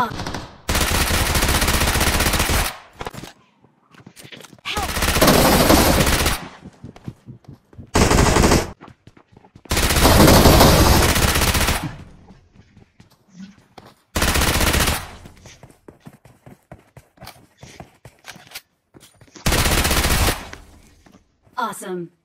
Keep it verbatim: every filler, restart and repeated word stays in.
up. Help. Awesome.